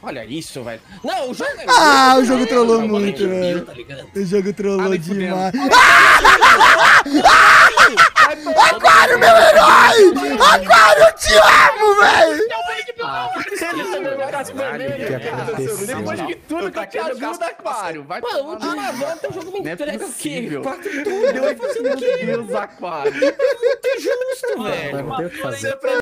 Olha isso, velho. Não, o jogo... Ah, o jogo trollou muito, velho. O jogo trollou demais. Aquário, meu herói! Aquário, eu te amo, velho! Depois de tudo que eu te ajudo, Aquário. Mano, de uma volta o jogo me entrega o quê? Eu tô fazendo o quê? Meu Deus, Aquário. Não é justo, velho.